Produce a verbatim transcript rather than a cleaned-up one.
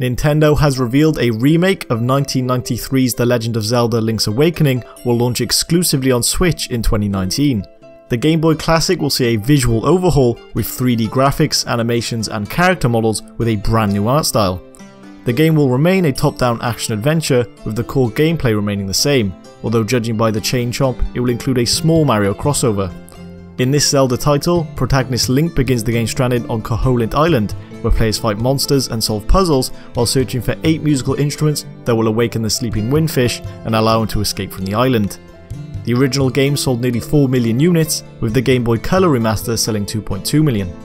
Nintendo has revealed a remake of nineteen ninety-three's The Legend of Zelda: Link's Awakening will launch exclusively on Switch in twenty nineteen. The Game Boy Classic will see a visual overhaul with three D graphics, animations and character models with a brand new art style. The game will remain a top-down action-adventure with the core gameplay remaining the same, although judging by the chain chomp, it will include a small Mario crossover. In this Zelda title, protagonist Link begins the game stranded on Koholint Island, where players fight monsters and solve puzzles while searching for eight musical instruments that will awaken the sleeping Windfish and allow him to escape from the island. The original game sold nearly four million units, with the Game Boy Color remaster selling two point two million.